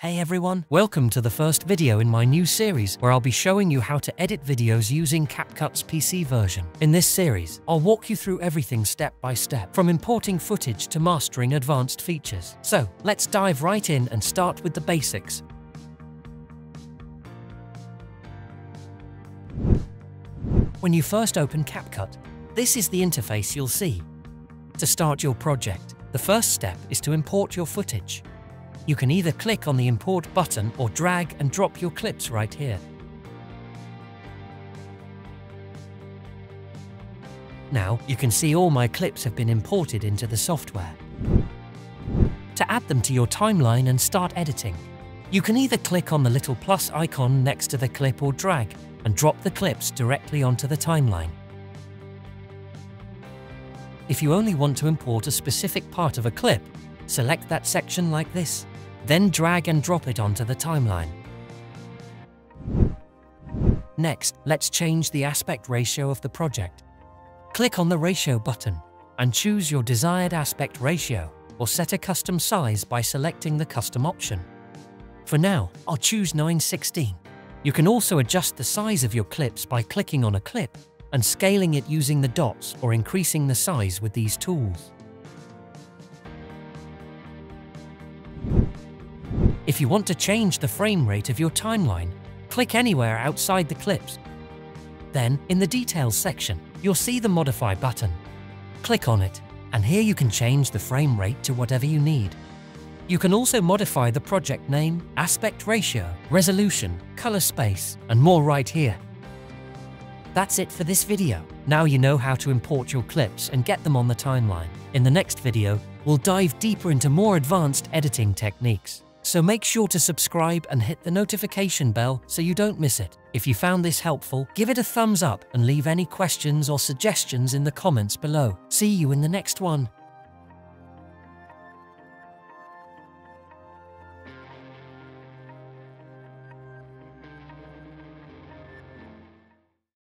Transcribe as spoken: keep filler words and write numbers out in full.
Hey everyone, welcome to the first video in my new series where I'll be showing you how to edit videos using CapCut's P C version. In this series, I'll walk you through everything step by step, from importing footage to mastering advanced features. So, let's dive right in and start with the basics. When you first open CapCut, this is the interface you'll see. To start your project, the first step is to import your footage. You can either click on the import button or drag and drop your clips right here. Now, you can see all my clips have been imported into the software. To add them to your timeline and start editing, you can either click on the little plus icon next to the clip or drag and drop the clips directly onto the timeline. If you only want to import a specific part of a clip, select that section like this. Then drag and drop it onto the timeline. Next, let's change the aspect ratio of the project. Click on the ratio button and choose your desired aspect ratio, or set a custom size by selecting the custom option. For now, I'll choose nine sixteen. You can also adjust the size of your clips by clicking on a clip and scaling it using the dots or increasing the size with these tools. If you want to change the frame rate of your timeline, click anywhere outside the clips. Then, in the Details section, you'll see the Modify button. Click on it, and here you can change the frame rate to whatever you need. You can also modify the project name, aspect ratio, resolution, color space, and more right here. That's it for this video. Now you know how to import your clips and get them on the timeline. In the next video, we'll dive deeper into more advanced editing techniques. So make sure to subscribe and hit the notification bell so you don't miss it. If you found this helpful, give it a thumbs up and leave any questions or suggestions in the comments below. See you in the next one.